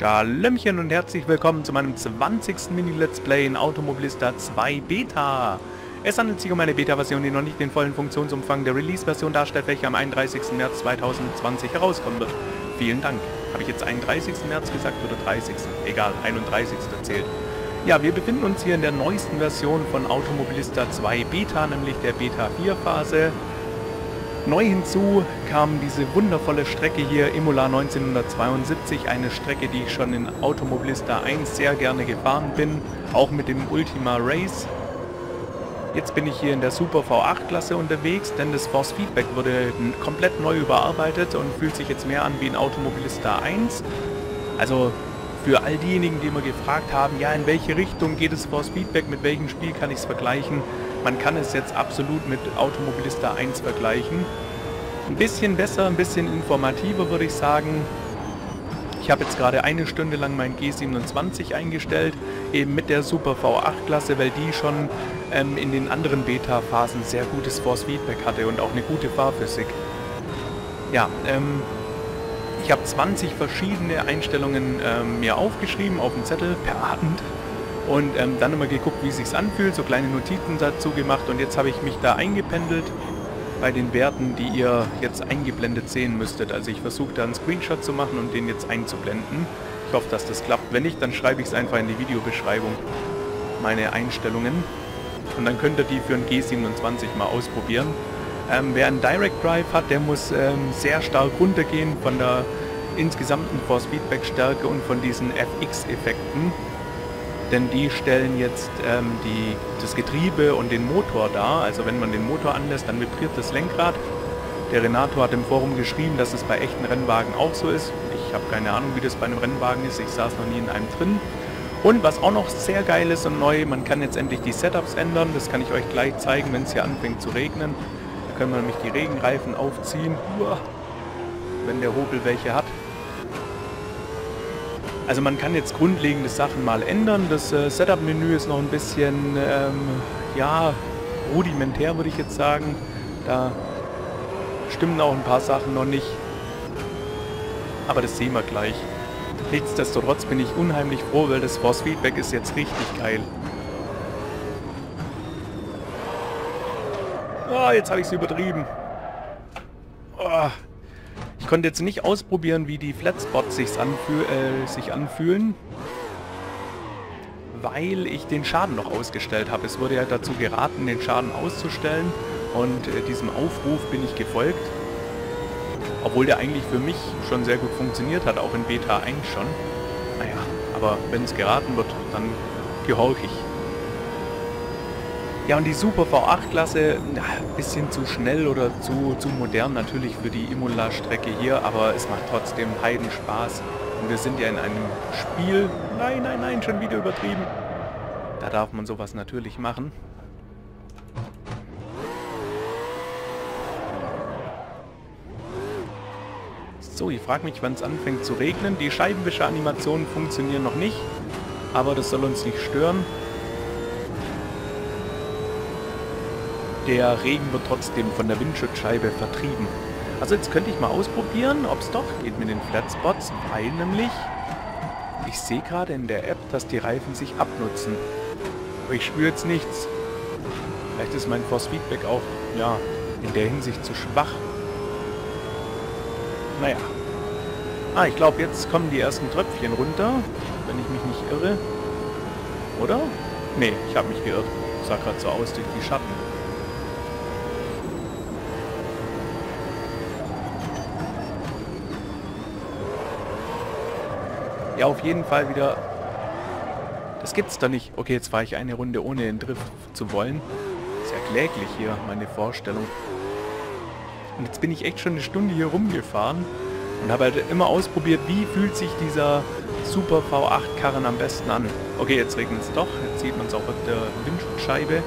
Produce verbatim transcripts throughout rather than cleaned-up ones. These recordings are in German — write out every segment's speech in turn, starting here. Hallöchen und herzlich willkommen zu meinem zwanzigsten Mini-Let's Play in Automobilista zwei Beta. Es handelt sich um eine Beta-Version, die noch nicht den vollen Funktionsumfang der Release-Version darstellt, welche am einunddreißigsten März zweitausendzwanzig herauskommen wird. Vielen Dank. Habe ich jetzt einunddreißigsten März gesagt oder dreißigsten? Egal, einunddreißigsten zählt. Ja, wir befinden uns hier in der neuesten Version von Automobilista zwei Beta, nämlich der Beta vier Phase. Neu hinzu kam diese wundervolle Strecke hier, Imola neunzehnhundertzweiundsiebzig, eine Strecke, die ich schon in Automobilista eins sehr gerne gefahren bin, auch mit dem Ultima Race. Jetzt bin ich hier in der Super V acht Klasse unterwegs, denn das Force Feedback wurde komplett neu überarbeitet und fühlt sich jetzt mehr an wie in Automobilista eins. Also für all diejenigen, die immer gefragt haben, ja, in welche Richtung geht es Force Feedback, mit welchem Spiel kann ich es vergleichen? Man kann es jetzt absolut mit Automobilista eins vergleichen. Ein bisschen besser, ein bisschen informativer würde ich sagen. Ich habe jetzt gerade eine Stunde lang mein G siebenundzwanzig eingestellt, eben mit der Super V acht Klasse, weil die schon ähm, in den anderen Beta-Phasen sehr gutes Force-Feedback hatte und auch eine gute Fahrphysik. Ja, ähm, ich habe zwanzig verschiedene Einstellungen ähm, mir aufgeschrieben auf dem Zettel per Abend. Und ähm, dann immer geguckt, wie es sich anfühlt, so kleine Notizen dazu gemacht und jetzt habe ich mich da eingependelt bei den Werten, die ihr jetzt eingeblendet sehen müsstet. Also ich versuche da einen Screenshot zu machen und den jetzt einzublenden. Ich hoffe, dass das klappt. Wenn nicht, dann schreibe ich es einfach in die Videobeschreibung, meine Einstellungen. Und dann könnt ihr die für ein G siebenundzwanzig mal ausprobieren. Ähm, wer einen Direct Drive hat, der muss ähm, sehr stark runtergehen von der insgesamten Force Feedback Stärke und von diesen F X Effekten. Denn die stellen jetzt ähm, die, das Getriebe und den Motor dar. Also wenn man den Motor anlässt, dann vibriert das Lenkrad. Der Renato hat im Forum geschrieben, dass es bei echten Rennwagen auch so ist. Ich habe keine Ahnung, wie das bei einem Rennwagen ist. Ich saß noch nie in einem drin. Und was auch noch sehr geil ist und neu, man kann jetzt endlich die Setups ändern. Das kann ich euch gleich zeigen, wenn es hier anfängt zu regnen. Da können wir nämlich die Regenreifen aufziehen, wenn der Hobel welche hat. Also man kann jetzt grundlegende Sachen mal ändern. Das äh, Setup-Menü ist noch ein bisschen, ähm, ja, rudimentär würde ich jetzt sagen. Da stimmen auch ein paar Sachen noch nicht. Aber das sehen wir gleich. Nichtsdestotrotz bin ich unheimlich froh, weil das Force Feedback ist jetzt richtig geil. Ah, oh, jetzt habe ich es übertrieben. Oh. Ich konnte jetzt nicht ausprobieren, wie die Flatspots sich anfühl äh, sich anfühlen, weil ich den Schaden noch ausgestellt habe. Es wurde ja dazu geraten, den Schaden auszustellen und äh, diesem Aufruf bin ich gefolgt, obwohl der eigentlich für mich schon sehr gut funktioniert hat, auch in Beta eins schon. Naja, aber wenn es geraten wird, dann gehorche ich. Ja, und die Super V acht Klasse, ein bisschen zu schnell oder zu, zu modern natürlich für die Imola-Strecke hier, aber es macht trotzdem heiden Spaß. Und wir sind ja in einem Spiel... Nein, nein, nein, schon wieder übertrieben. Da darf man sowas natürlich machen. So, ich frage mich, wann es anfängt zu regnen. Die Scheibenwischer-Animationen funktionieren noch nicht, aber das soll uns nicht stören. Der Regen wird trotzdem von der Windschutzscheibe vertrieben. Also jetzt könnte ich mal ausprobieren, ob es doch geht mit den Flatspots, weil nämlich ich sehe gerade in der App, dass die Reifen sich abnutzen. Aber ich spüre jetzt nichts. Vielleicht ist mein Force Feedback auch, ja, in der Hinsicht zu schwach. Naja. Ah, ich glaube, jetzt kommen die ersten Tröpfchen runter, wenn ich mich nicht irre. Oder? Nee, ich habe mich geirrt. Ich sah gerade so aus durch die Schatten. Ja, auf jeden Fall wieder... Das gibt's doch nicht. Okay, jetzt fahre ich eine Runde ohne den Drift zu wollen. Ist ja kläglich hier, meine Vorstellung. Und jetzt bin ich echt schon eine Stunde hier rumgefahren und habe halt immer ausprobiert, wie fühlt sich dieser Super V acht Karren am besten an. Okay, jetzt regnet es doch. Jetzt sieht man es auch auf der Windschutzscheibe.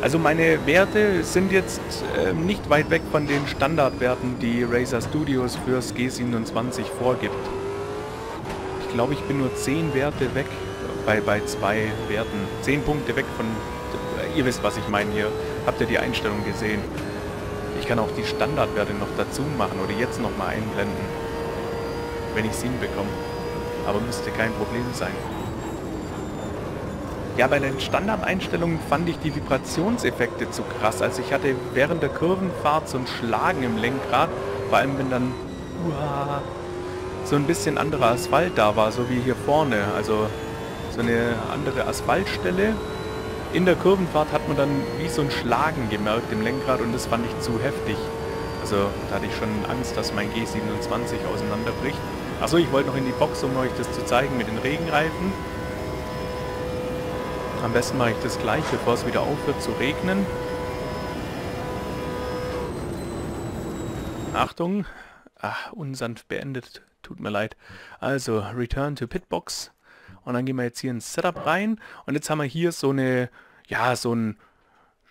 Also meine Werte sind jetzt äh, nicht weit weg von den Standardwerten, die Reiza Studios fürs G siebenundzwanzig vorgibt. Ich glaube, ich bin nur zehn Werte weg bei, bei zwei Werten. zehn Punkte weg von... Ihr wisst, was ich meine hier. Habt ihr die Einstellung gesehen? Ich kann auch die Standardwerte noch dazu machen oder jetzt nochmal einblenden, wenn ich sie hinbekomme. Aber müsste kein Problem sein. Ja, bei den Standardeinstellungen fand ich die Vibrationseffekte zu krass. Also ich hatte während der Kurvenfahrt so ein Schlagen im Lenkrad, vor allem wenn dann uah, so ein bisschen anderer Asphalt da war, so wie hier vorne. Also so eine andere Asphaltstelle. In der Kurvenfahrt hat man dann wie so ein Schlagen gemerkt im Lenkrad und das fand ich zu heftig. Also da hatte ich schon Angst, dass mein G siebenundzwanzig auseinanderbricht. Achso, ich wollte noch in die Box, um euch das zu zeigen mit den Regenreifen. Am besten mache ich das gleich, bevor es wieder aufhört zu regnen. Achtung! Ach, unsanft beendet. Tut mir leid. Also, Return to Pitbox. Und dann gehen wir jetzt hier ins Setup rein. Und jetzt haben wir hier so eine, ja, so ein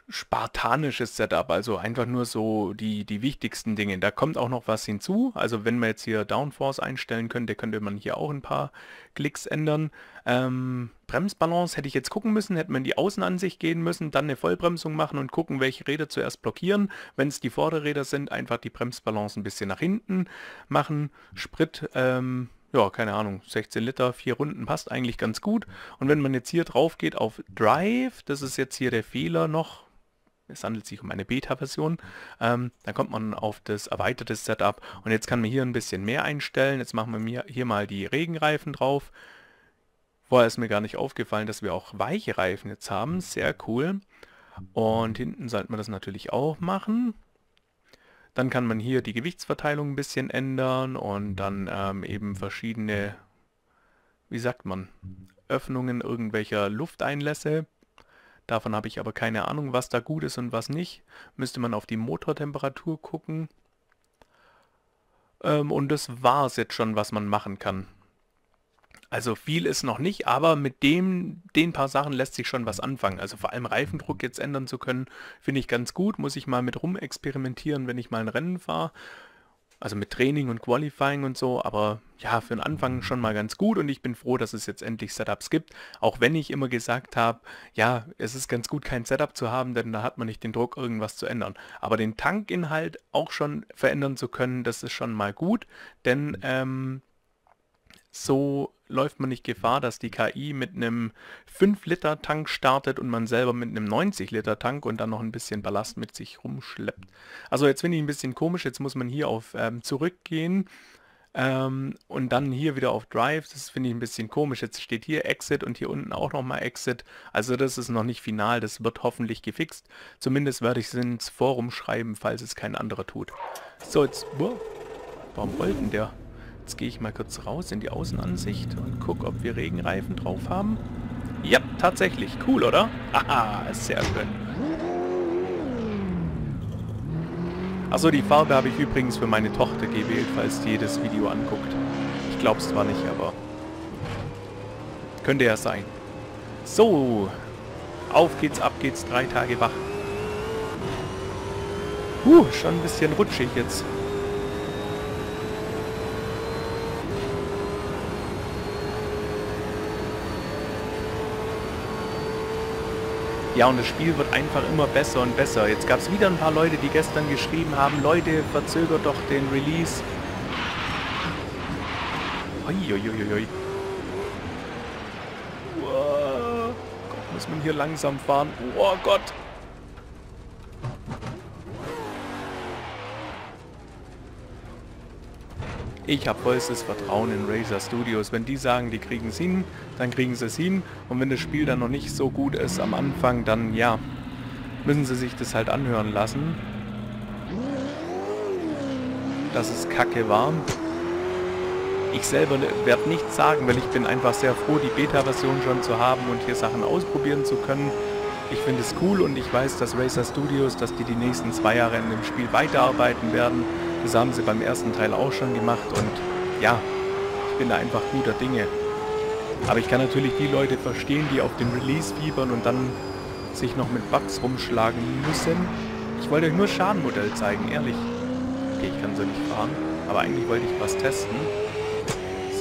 spartanisches Setup. Also einfach nur so die, die wichtigsten Dinge. Da kommt auch noch was hinzu. Also wenn man jetzt hier Downforce einstellen könnte, könnte man hier auch ein paar Klicks ändern. Ähm, Bremsbalance hätte ich jetzt gucken müssen. Hätte man in die Außenansicht gehen müssen, dann eine Vollbremsung machen und gucken, welche Räder zuerst blockieren. Wenn es die Vorderräder sind, einfach die Bremsbalance ein bisschen nach hinten machen. Sprit, ähm, ja, keine Ahnung, sechzehn Liter, vier Runden passt eigentlich ganz gut. Und wenn man jetzt hier drauf geht auf Drive, das ist jetzt hier der Fehler noch. Es handelt sich um eine Beta-Version. Ähm, dann kommt man auf das erweiterte Setup. Und jetzt kann man hier ein bisschen mehr einstellen. Jetzt machen wir hier mal die Regenreifen drauf. Vorher ist mir gar nicht aufgefallen, dass wir auch weiche Reifen jetzt haben. Sehr cool. Und hinten sollte man das natürlich auch machen. Dann kann man hier die Gewichtsverteilung ein bisschen ändern. Und dann ähm, eben verschiedene, wie sagt man, Öffnungen irgendwelcher Lufteinlässe. Davon habe ich aber keine Ahnung, was da gut ist und was nicht. Müsste man auf die Motortemperatur gucken. Ähm, und das war es jetzt schon, was man machen kann. Also viel ist noch nicht, aber mit dem, den paar Sachen lässt sich schon was anfangen. Also vor allem Reifendruck jetzt ändern zu können, finde ich ganz gut. Muss ich mal mit rumexperimentieren, wenn ich mal ein Rennen fahre. Also mit Training und Qualifying und so, aber ja, für den Anfang schon mal ganz gut und ich bin froh, dass es jetzt endlich Setups gibt, auch wenn ich immer gesagt habe, ja, es ist ganz gut, kein Setup zu haben, denn da hat man nicht den Druck, irgendwas zu ändern. Aber den Tankinhalt auch schon verändern zu können, das ist schon mal gut, denn ähm, so läuft man nicht Gefahr, dass die K I mit einem fünf Liter Tank startet und man selber mit einem neunzig Liter Tank und dann noch ein bisschen Ballast mit sich rumschleppt. Also jetzt finde ich ein bisschen komisch, jetzt muss man hier auf ähm, zurückgehen ähm, und dann hier wieder auf Drive, das finde ich ein bisschen komisch. Jetzt steht hier Exit und hier unten auch nochmal Exit, also das ist noch nicht final, das wird hoffentlich gefixt. Zumindest werde ich es ins Forum schreiben, falls es kein anderer tut. So, jetzt, wow, warum rollt denn der? Jetzt gehe ich mal kurz raus in die Außenansicht und gucke, ob wir Regenreifen drauf haben. Ja, tatsächlich. Cool, oder? Haha, sehr schön. Achso, die Farbe habe ich übrigens für meine Tochter gewählt, falls die jedes Video anguckt. Ich glaube es zwar nicht, aber... könnte ja sein. So, auf geht's, ab geht's, drei Tage wach. Uh, schon ein bisschen rutschig jetzt. Ja, und das Spiel wird einfach immer besser und besser. Jetzt gab es wieder ein paar Leute, die gestern geschrieben haben, Leute, verzögert doch den Release. Uiuiuiui. Wow. Gott, muss man hier langsam fahren. Oh Gott. Ich habe vollstes Vertrauen in Reiza Studios. Wenn die sagen, die kriegen es hin, dann kriegen sie es hin. Und wenn das Spiel dann noch nicht so gut ist am Anfang, dann ja, müssen sie sich das halt anhören lassen. Dass es kacke war. Ich selber werde nichts sagen, weil ich bin einfach sehr froh, die Beta-Version schon zu haben und hier Sachen ausprobieren zu können. Ich finde es cool und ich weiß, dass Reiza Studios, dass die die nächsten zwei Jahre in dem Spiel weiterarbeiten werden. Das haben sie beim ersten Teil auch schon gemacht und ja, ich bin da einfach guter Dinge. Aber ich kann natürlich die Leute verstehen, die auf den Release fiebern und dann sich noch mit Bugs rumschlagen müssen. Ich wollte euch nur Schadenmodell zeigen, ehrlich. Okay, ich kann so nicht fahren, aber eigentlich wollte ich was testen.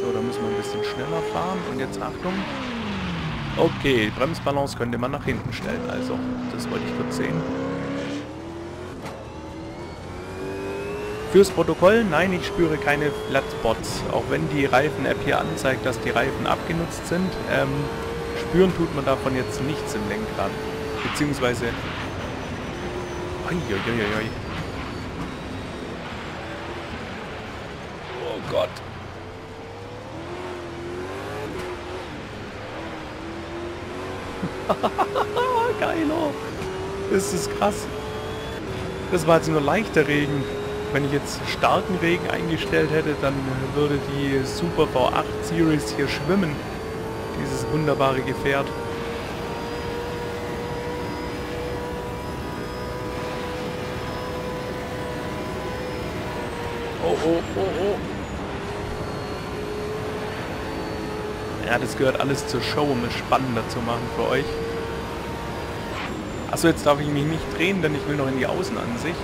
So, da müssen wir ein bisschen schneller fahren und jetzt Achtung. Okay, Bremsbalance könnte man nach hinten stellen, also das wollte ich kurz sehen. Fürs Protokoll, nein, ich spüre keine Flatspots, auch wenn die Reifen-App hier anzeigt, dass die Reifen abgenutzt sind. Ähm, spüren tut man davon jetzt nichts im Lenkrad, beziehungsweise... Uiuiuiui. Oh Gott. Geilo! Das ist krass. Das war jetzt nur leichter Regen. Wenn ich jetzt starken Regen eingestellt hätte, dann würde die Super V acht Series hier schwimmen. Dieses wunderbare Gefährt. Oh, oh, oh, oh. Ja, das gehört alles zur Show, um es spannender zu machen für euch. Achso, jetzt darf ich mich nicht drehen, denn ich will noch in die Außenansicht.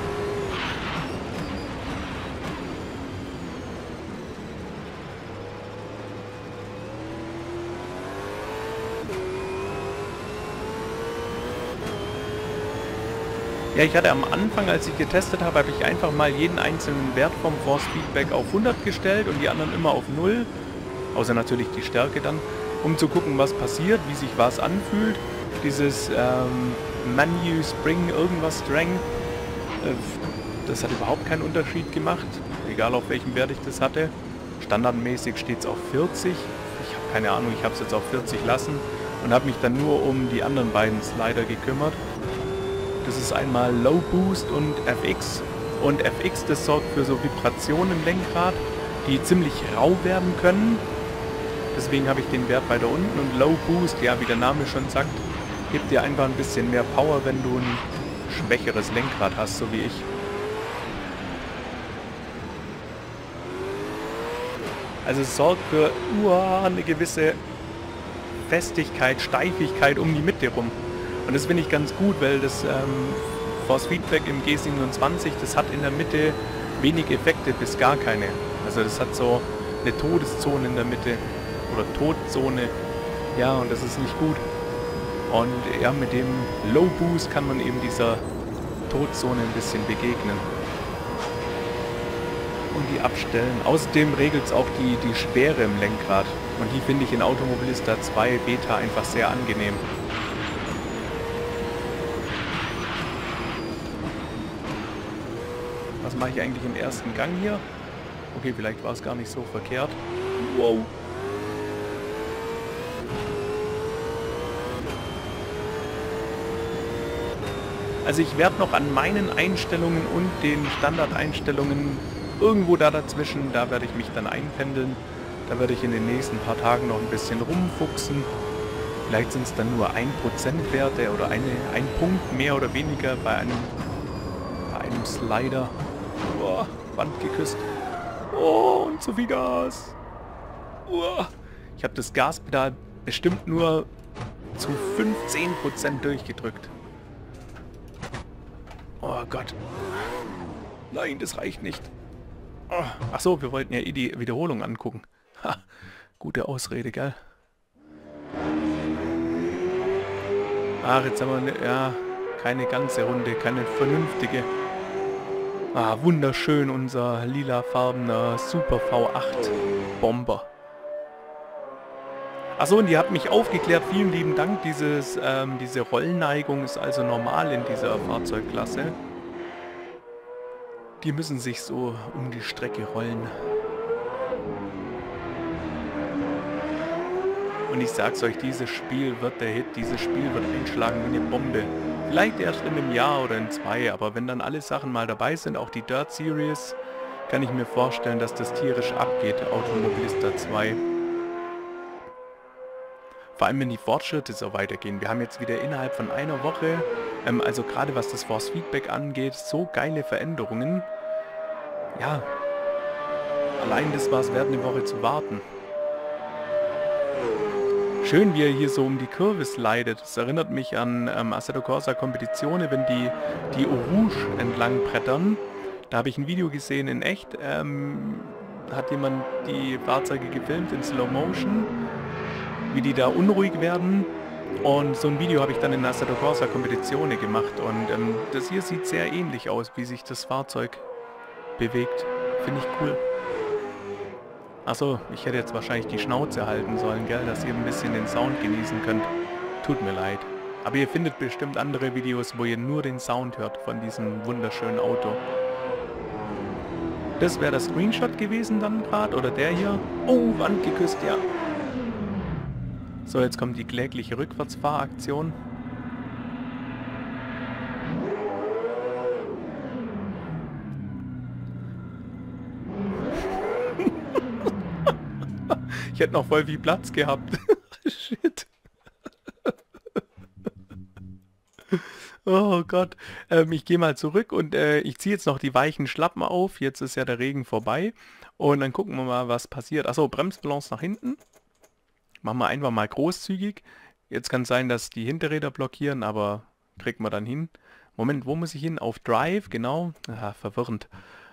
Ja, ich hatte am Anfang, als ich getestet habe, habe ich einfach mal jeden einzelnen Wert vom Force Feedback auf hundert gestellt und die anderen immer auf null, außer natürlich die Stärke dann, um zu gucken, was passiert, wie sich was anfühlt. Dieses ähm, Manu Spring irgendwas Strength, äh, das hat überhaupt keinen Unterschied gemacht, egal auf welchem Wert ich das hatte. Standardmäßig steht es auf vierzig, ich habe keine Ahnung, ich habe es jetzt auf vierzig lassen und habe mich dann nur um die anderen beiden Slider gekümmert. Das ist einmal Low Boost und F X. Und F X, das sorgt für so Vibrationen im Lenkrad, die ziemlich rau werden können. Deswegen habe ich den Wert weiter unten. Und Low Boost, ja, wie der Name schon sagt, gibt dir einfach ein bisschen mehr Power, wenn du ein schwächeres Lenkrad hast, so wie ich. Also es sorgt für uah, eine gewisse Festigkeit, Steifigkeit um die Mitte rum. Und das finde ich ganz gut, weil das ähm, Force Feedback im G siebenundzwanzig, das hat in der Mitte wenig Effekte bis gar keine. Also das hat so eine Todeszone in der Mitte oder Todzone. Ja, und das ist nicht gut. Und ja, mit dem Low Boost kann man eben dieser Todzone ein bisschen begegnen. Und die abstellen. Außerdem regelt es auch die, die Schwere im Lenkrad. Und die finde ich in Automobilista zwei Beta einfach sehr angenehm. Was mache ich eigentlich im ersten Gang hier? Okay, vielleicht war es gar nicht so verkehrt. Wow. Also ich werde noch an meinen Einstellungen und den Standardeinstellungen irgendwo da dazwischen, da werde ich mich dann einpendeln. Da werde ich in den nächsten paar Tagen noch ein bisschen rumfuchsen. Vielleicht sind es dann nur ein Prozent Werte oder eine, ein Punkt mehr oder weniger bei einem, bei einem Slider. Uah, Wand geküsst. Oh, und so viel Gas. Uah. Ich habe das Gaspedal bestimmt nur zu fünfzehn Prozent durchgedrückt. Oh Gott. Nein, das reicht nicht. Oh. Ach so, wir wollten ja eh die Wiederholung angucken. Ha, gute Ausrede, gell? Ach, jetzt haben wir... Ja, keine ganze Runde, keine vernünftige... Ah, wunderschön, unser lilafarbener Super V acht Bomber. Achso, und ihr habt mich aufgeklärt. Vielen lieben Dank. Dieses, ähm, diese Rollneigung ist also normal in dieser Fahrzeugklasse. Die müssen sich so um die Strecke rollen. Und ich sag's euch, dieses Spiel wird der Hit. Dieses Spiel wird einschlagen wie eine Bombe. Vielleicht erst in einem Jahr oder in zwei, aber wenn dann alle Sachen mal dabei sind, auch die Dirt Series, kann ich mir vorstellen, dass das tierisch abgeht, Automobilista zwei. Vor allem, wenn die Fortschritte so weitergehen. Wir haben jetzt wieder innerhalb von einer Woche, ähm, also gerade was das Force Feedback angeht, so geile Veränderungen. Ja, allein das war es wert, eine Woche zu warten. schön, wie er hier so um die Kurves leidet. Das erinnert mich an ähm, Assetto Corsa Competizione, wenn die, die Eau Rouge entlang brettern. Da habe ich ein Video gesehen in echt. Ähm, hat jemand die Fahrzeuge gefilmt in Slow Motion, wie die da unruhig werden. Und so ein Video habe ich dann in Assetto Corsa Competizione gemacht. Und ähm, das hier sieht sehr ähnlich aus, wie sich das Fahrzeug bewegt. Finde ich cool. Achso, ich hätte jetzt wahrscheinlich die Schnauze halten sollen, gell, dass ihr ein bisschen den Sound genießen könnt. Tut mir leid. Aber ihr findet bestimmt andere Videos, wo ihr nur den Sound hört von diesem wunderschönen Auto. Das wäre der Screenshot gewesen dann gerade, oder der hier. Oh, Wand geküsst, ja. So, jetzt kommt die klägliche Rückwärtsfahraktion. Ich hätte noch voll viel Platz gehabt. Shit. Oh Gott. Ähm, ich gehe mal zurück und äh, ich ziehe jetzt noch die weichen Schlappen auf. Jetzt ist ja der Regen vorbei. Und dann gucken wir mal, was passiert. Achso, Bremsbalance nach hinten. Machen wir einfach mal großzügig. Jetzt kann es sein, dass die Hinterräder blockieren, aber kriegt man dann hin. Moment, wo muss ich hin? Auf Drive, genau. Ah, verwirrend.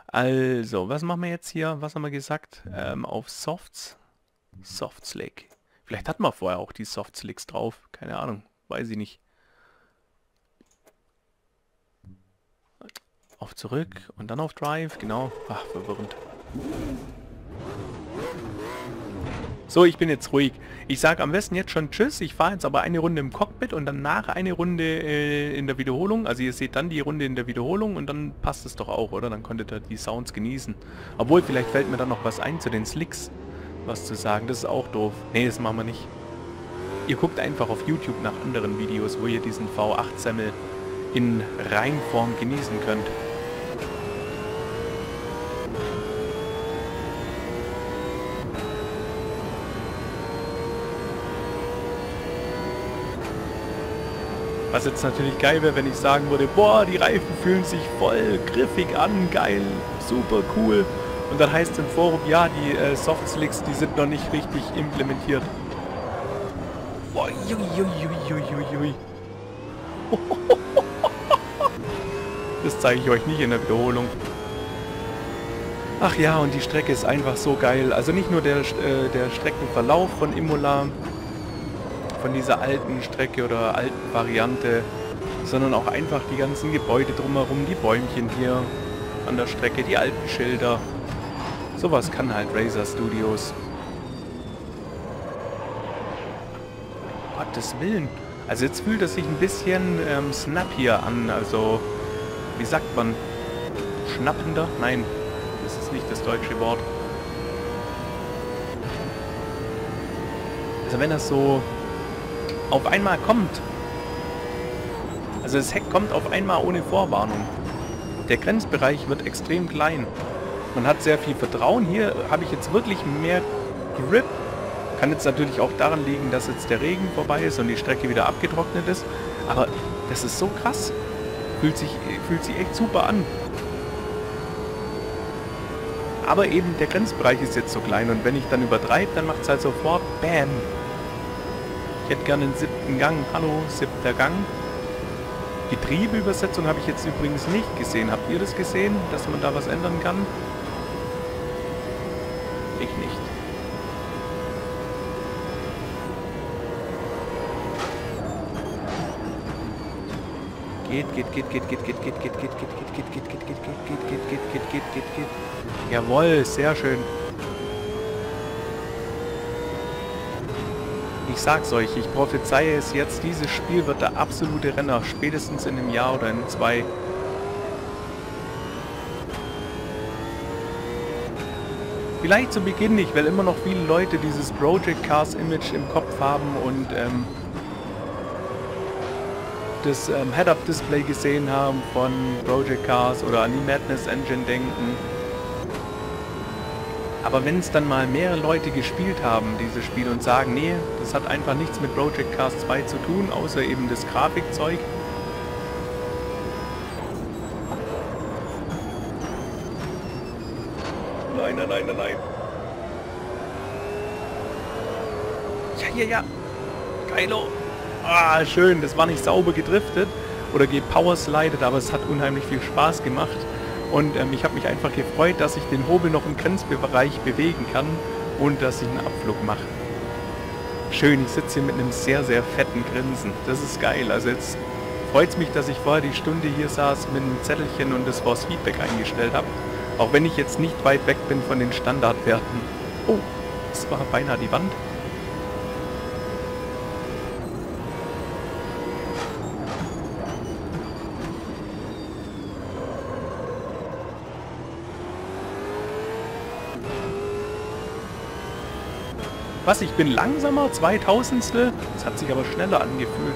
Also, was machen wir jetzt hier? Was haben wir gesagt? Ähm, auf Softs. Soft Slick. Vielleicht hatten wir vorher auch die Soft Slicks drauf. Keine Ahnung. Weiß ich nicht. Auf zurück und dann auf Drive. Genau. Ach, verwirrend. So, ich bin jetzt ruhig. Ich sage am besten jetzt schon Tschüss. Ich fahre jetzt aber eine Runde im Cockpit und danach eine Runde äh, in der Wiederholung. Also ihr seht dann die Runde in der Wiederholung und dann passt es doch auch, oder? Dann konntet ihr die Sounds genießen. Obwohl, vielleicht fällt mir dann noch was ein zu den Slicks. Was zu sagen, das ist auch doof. Nee, das machen wir nicht. Ihr guckt einfach auf YouTube nach anderen Videos, wo ihr diesen V acht Semmel in Reinform genießen könnt. Was jetzt natürlich geil wäre, wenn ich sagen würde, boah, die Reifen fühlen sich voll griffig an, geil, super cool. Und dann heißt es im Forum, ja, die äh, Softslicks, die sind noch nicht richtig implementiert. Boah, jui, jui, jui, jui. Das zeige ich euch nicht in der Wiederholung. Ach ja, und die Strecke ist einfach so geil. Also nicht nur der, äh, der Streckenverlauf von Imola, von dieser alten Strecke oder alten Variante, sondern auch einfach die ganzen Gebäude drumherum, die Bäumchen hier an der Strecke, die alten Schilder. Sowas kann halt Reiza Studios. Gottes Willen. Also jetzt fühlt es sich ein bisschen ähm, snappier an. Also, wie sagt man? Schnappender? Nein, das ist nicht das deutsche Wort. Also wenn das so auf einmal kommt. Also das Heck kommt auf einmal ohne Vorwarnung. Der Grenzbereich wird extrem klein. Man hat sehr viel Vertrauen. Hier habe ich jetzt wirklich mehr Grip. Kann jetzt natürlich auch daran liegen, dass jetzt der Regen vorbei ist und die Strecke wieder abgetrocknet ist. Aber das ist so krass. Fühlt sich, fühlt sich echt super an. Aber eben der Grenzbereich ist jetzt so klein. Und wenn ich dann übertreibe, dann macht es halt sofort BAM. Ich hätte gerne den siebten Gang. Hallo, siebter Gang. Getriebeübersetzung habe ich jetzt übrigens nicht gesehen. Habt ihr das gesehen, dass man da was ändern kann? Ich nicht. Geht, geht, geht, geht, geht, geht, geht, geht, geht, geht, geht, geht, geht, geht, geht, geht, geht, geht, geht, geht, geht, geht. Jawohl, sehr schön. Ich sag's euch, ich prophezeie es jetzt, dieses Spiel wird der absolute Renner, spätestens in einem Jahr oder in zwei. Vielleicht zu Beginn nicht, weil immer noch viele Leute dieses Project Cars Image im Kopf haben und ähm, das ähm, Head-Up-Display gesehen haben von Project Cars oder an die Madness Engine denken. Aber wenn es dann mal mehrere Leute gespielt haben, dieses Spiel, und sagen, nee, das hat einfach nichts mit Project Cars zwei zu tun, außer eben das Grafikzeug. Nein, nein, nein, nein, nein. Ja, ja, ja. Geilo. Ah, schön, das war nicht sauber gedriftet oder gepowerslidet, aber es hat unheimlich viel Spaß gemacht. Und ähm, ich habe mich einfach gefreut, dass ich den Hobel noch im Grenzbereich bewegen kann und dass ich einen Abflug mache. Schön, ich sitze hier mit einem sehr, sehr fetten Grinsen. Das ist geil. Also jetzt freut es mich, dass ich vorher die Stunde hier saß mit einem Zettelchen und das Force Feedback eingestellt habe. Auch wenn ich jetzt nicht weit weg bin von den Standardwerten. Oh, das war beinahe die Wand. Was, ich bin langsamer, zweitausendstel? Das hat sich aber schneller angefühlt.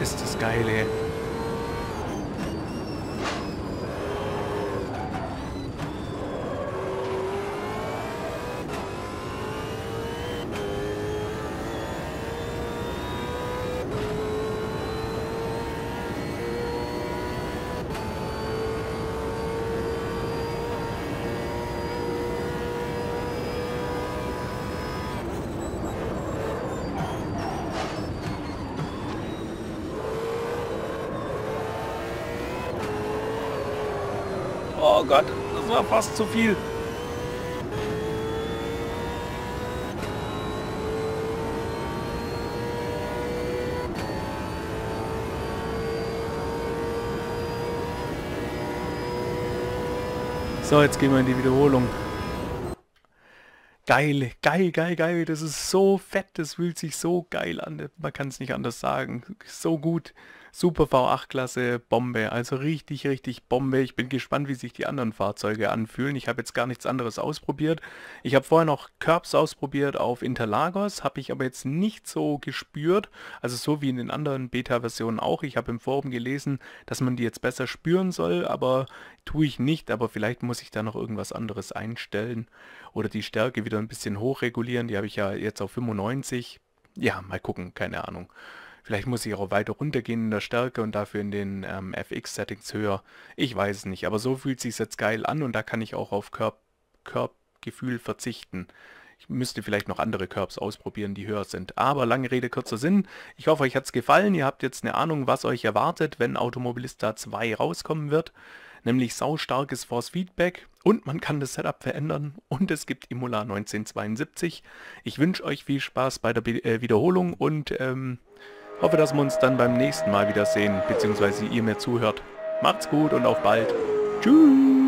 Ist das geil, ey. Oh Gott, das war fast zu viel. So, jetzt gehen wir in die Wiederholung. Geil, geil, geil, geil. Das ist so fett, das fühlt sich so geil an. Man kann es nicht anders sagen. So gut. Super V acht Klasse, Bombe, also richtig, richtig Bombe. Ich bin gespannt, wie sich die anderen Fahrzeuge anfühlen. Ich habe jetzt gar nichts anderes ausprobiert. Ich habe vorher noch Curbs ausprobiert auf Interlagos, habe ich aber jetzt nicht so gespürt. Also so wie in den anderen Beta-Versionen auch. Ich habe im Forum gelesen, dass man die jetzt besser spüren soll, aber tue ich nicht. Aber vielleicht muss ich da noch irgendwas anderes einstellen oder die Stärke wieder ein bisschen hochregulieren. Die habe ich ja jetzt auf fünfundneunzig. Ja, mal gucken, keine Ahnung. Vielleicht muss ich auch weiter runtergehen in der Stärke und dafür in den ähm, F X-Settings höher. Ich weiß es nicht, aber so fühlt es sich jetzt geil an und da kann ich auch auf Curb-Gefühl verzichten. Ich müsste vielleicht noch andere Curbs ausprobieren, die höher sind. Aber lange Rede, kurzer Sinn. Ich hoffe, euch hat es gefallen. Ihr habt jetzt eine Ahnung, was euch erwartet, wenn Automobilista zwei rauskommen wird. Nämlich saustarkes Force Feedback und man kann das Setup verändern und es gibt Imola neunzehnhundertzweiundsiebzig. Ich wünsche euch viel Spaß bei der Be äh, Wiederholung und ähm, hoffe, dass wir uns dann beim nächsten Mal wiedersehen, beziehungsweise ihr mir zuhört. Macht's gut und auf bald. Tschüss.